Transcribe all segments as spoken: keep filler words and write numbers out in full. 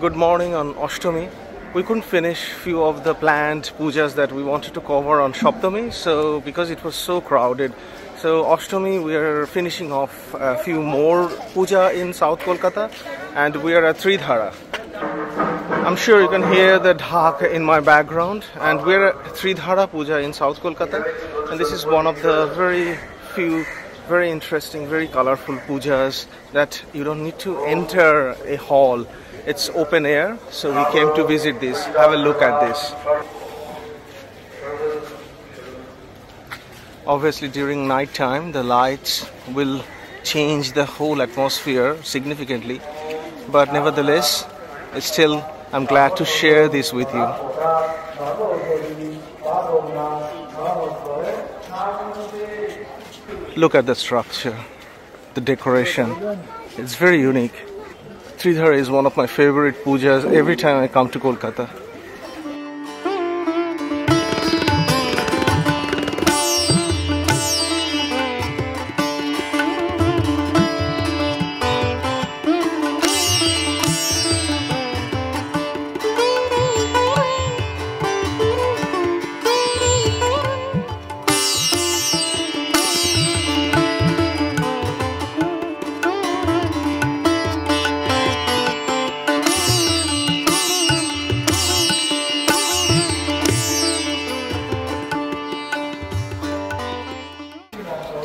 Good morning on Ashtami. We couldn't finish few of the planned pujas that we wanted to cover on Saptami, so because it was so crowded. So Ashtami, we are finishing off a few more puja in South Kolkata, and we are at Tridhara. I'm sure you can hear the dhak in my background, and we're at Tridhara Puja in South Kolkata, and this is one of the very few, very interesting, very colorful pujas that you don't need to enter a hall. It's open air, so we came to visit this. Have a look at this. Obviously during night time, the lights will change the whole atmosphere significantly, but nevertheless, it's still I'm glad to share this with you. Look at the structure, the decoration. It's very unique. Tridhara is one of my favorite pujas every time I come to Kolkata.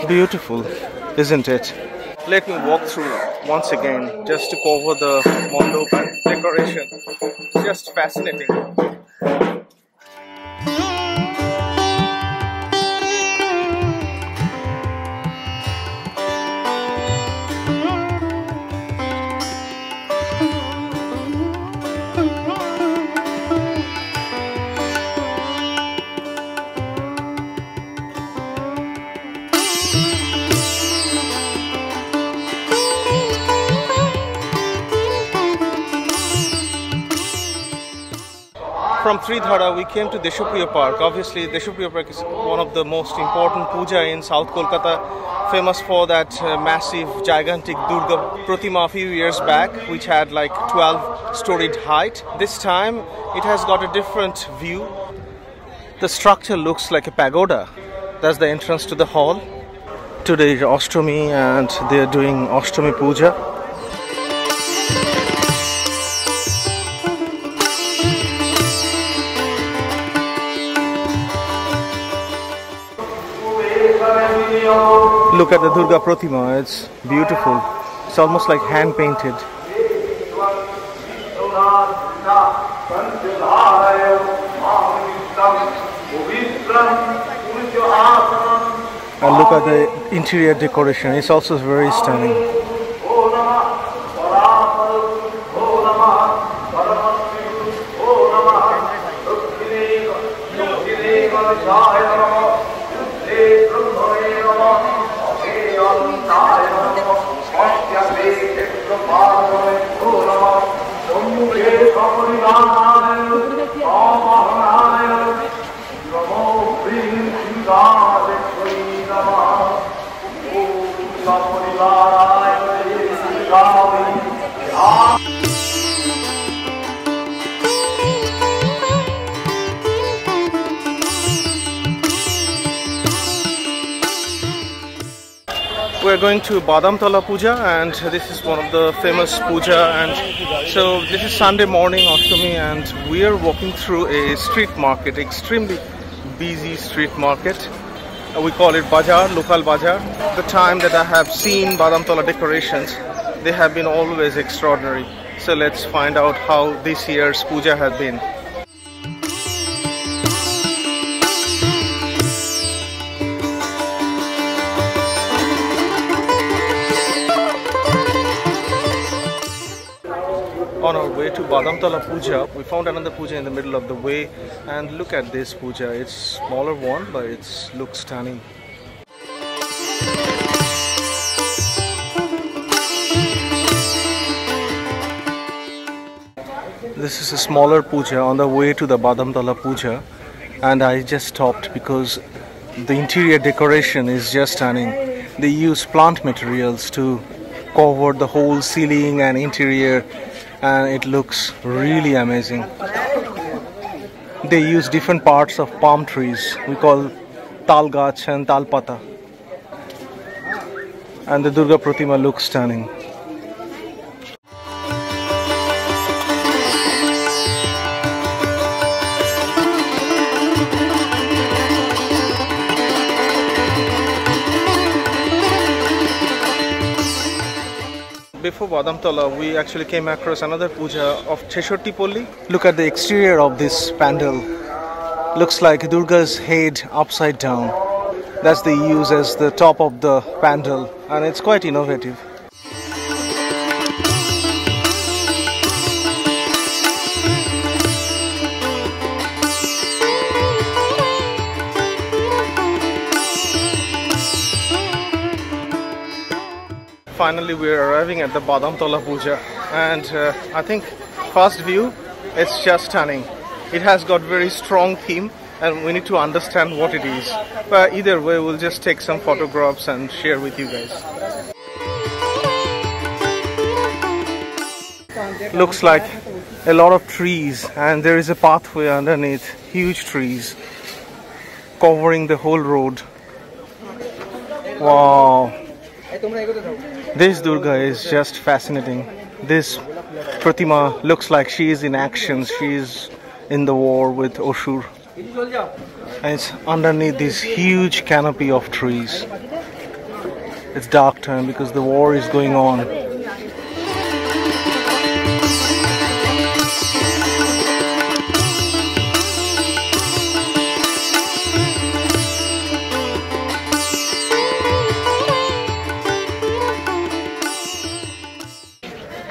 Beautiful, isn't it? Let me walk through once again just to cover the mandapa decoration. It's just fascinating. From Tridhara, we came to Deshapriya Park. Obviously, Deshapriya Park is one of the most important puja in South Kolkata, famous for that uh, massive, gigantic Durga Pratima a few years back, which had like twelve storied height. This time, it has got a different view. The structure looks like a pagoda. That's the entrance to the hall. Today is Ashtami and they're doing Ashtami puja. Look at the Durga Pratima, it's beautiful. It's almost like hand painted. And look at the interior decoration, it's also very stunning. We're going to Badamtala Puja, and this is one of the famous puja, and so this is Sunday morning Ashtami, and we are walking through a street market, extremely busy street market. We call it Bajar, local Bajar. The time that I have seen Badamtala decorations, they have been always extraordinary. So let's find out how this year's puja has been. On our way to Badamtala Puja, we found another puja in the middle of the way, and look at this puja. It's smaller one, but it looks stunning. This is a smaller puja on the way to the Badamtala Puja, and I just stopped because the interior decoration is just stunning. They use plant materials to cover the whole ceiling and interior. and it looks really amazing. They use different parts of palm trees, we call tal gach and tal pata. And the Durga Pratima looks stunning. Before Badamtala, we actually came across another puja of Cheshorti Polli. Look at the exterior of this pandal. Looks like Durga's head upside down. That's the use as the top of the pandal, and it's quite innovative. Finally, we are arriving at the Badamtala Puja, and uh, I think first view, it's just stunning. It has got very strong theme and we need to understand what it is. But either way, we'll just take some photographs and share with you guys. Looks like a lot of trees, and there is a pathway underneath, huge trees covering the whole road. Wow! This Durga is just fascinating. This Pratima looks like she is in action, she is in the war with Osur. And it's underneath this huge canopy of trees. It's dark time because the war is going on.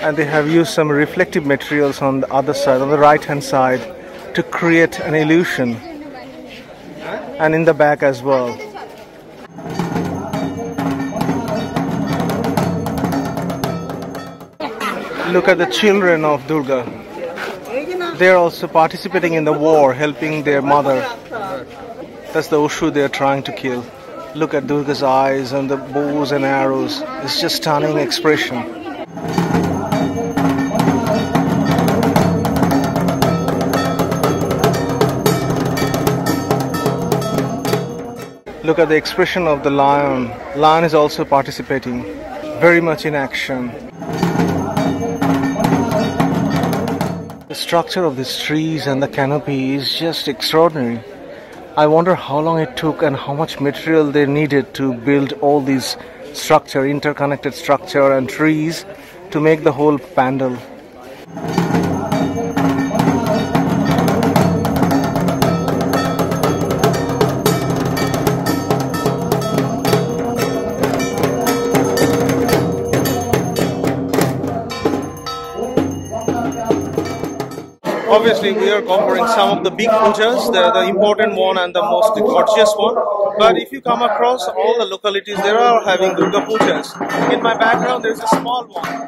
And they have used some reflective materials on the other side, on the right hand side, to create an illusion, and in the back as well. Look at the children of Durga. They are also participating in the war, helping their mother. That's the Osur they are trying to kill. Look at Durga's eyes and the bows and arrows. It's just stunning expression. Look at the expression of the lion. Lion is also participating, very much in action. The structure of these trees and the canopy is just extraordinary. I wonder how long it took and how much material they needed to build all these structure, interconnected structure and trees to make the whole pandal. Obviously, we are covering some of the big pujas, the, the important one and the most gorgeous one. But if you come across all the localities, they are having Durga pujas. In my background, there is a small one.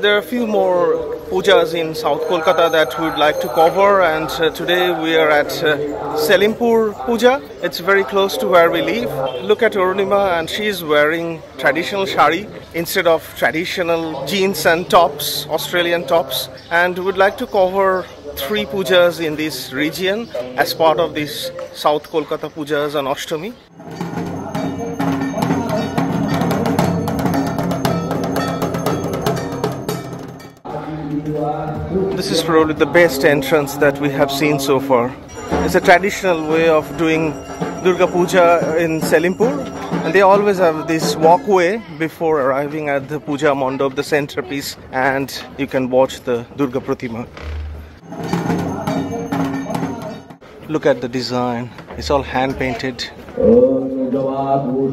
There are a few more pujas in South Kolkata that we'd like to cover, and uh, today we are at uh, Selimpur Puja. It's very close to where we live. Look at Aruneema, and she is wearing traditional sari instead of traditional jeans and tops, Australian tops. And we'd like to cover three pujas in this region as part of this South Kolkata pujas on Ashtami. This is probably the best entrance that we have seen so far. It's a traditional way of doing Durga Puja in Selimpur, and they always have this walkway before arriving at the Puja Mandap, the centerpiece, and you can watch the Durga Pratima. Look at the design, it's all hand painted. Look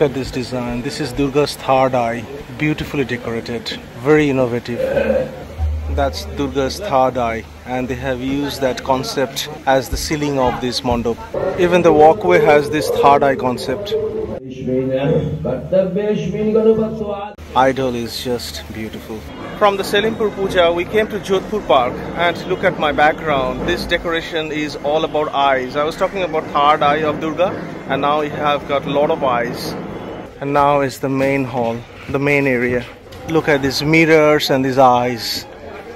at this design. This is Durga's third eye. beautifully decorated, very innovative. That's Durga's third eye, and they have used that concept as the ceiling of this mandap. Even the walkway has this third eye concept. Idol is just beautiful. From the Selimpur Puja, we came to Jodhpur Park, and look at my background. This decoration is all about eyes. I was talking about third eye of Durga, and now we have got a lot of eyes. And now is the main hall, the main area. Look at these mirrors and these eyes.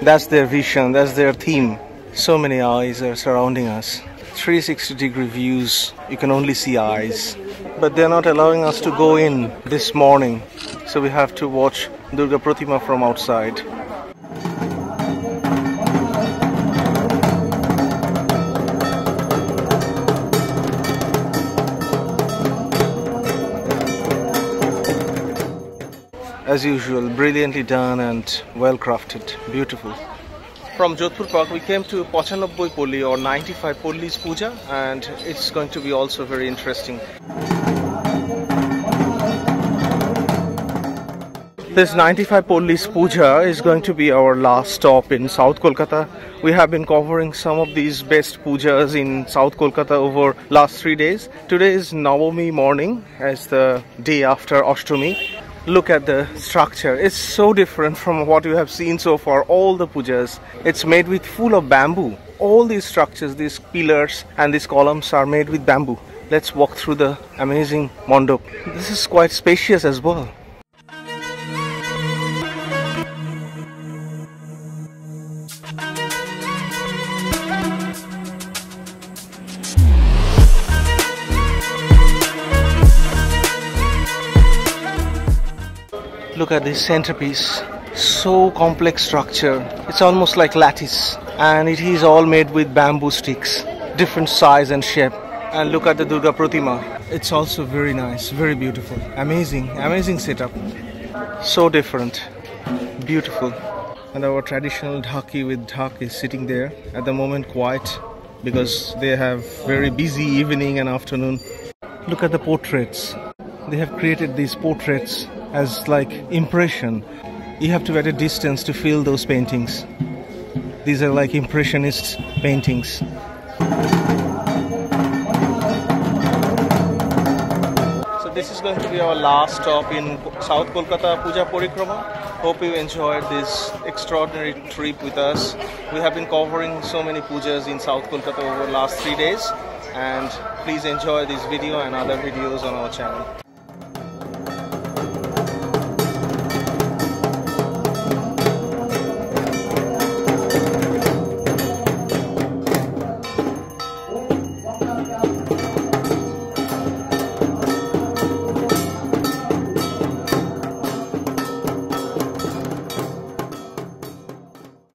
That's their vision, that's their theme. So many eyes are surrounding us. three sixty degree views, you can only see eyes. But they're not allowing us to go in this morning. So we have to watch Durga Pratima from outside. As usual, brilliantly done and well crafted, beautiful. From Jodhpur Park we came to ninety-five Pally or ninety-five Palli's Puja, and it's going to be also very interesting. This ninety-five Palli's Puja is going to be our last stop in South Kolkata. We have been covering some of these best pujas in South Kolkata over last three days. Today is Navami morning, as the day after Ashtami. Look at the structure, it's so different from what you have seen so far, all the pujas. It's made with full of bamboo. All these structures, these pillars and these columns are made with bamboo. Let's walk through the amazing mandap. This is quite spacious as well. Look at this centerpiece, so complex structure, it's almost like lattice, and it is all made with bamboo sticks, different size and shape. And look at the Durga Pratima, it's also very nice, very beautiful, amazing, amazing setup, so different, beautiful. And our traditional dhaki with dhak is sitting there, at the moment quiet, because they have very busy evening and afternoon. Look at the portraits, they have created these portraits as like impression. You have to be at a distance to feel those paintings. These are like impressionist paintings. So this is going to be our last stop in South Kolkata Puja Parikrama. Hope you enjoyed this extraordinary trip with us. We have been covering so many pujas in South Kolkata over the last three days, and please enjoy this video and other videos on our channel.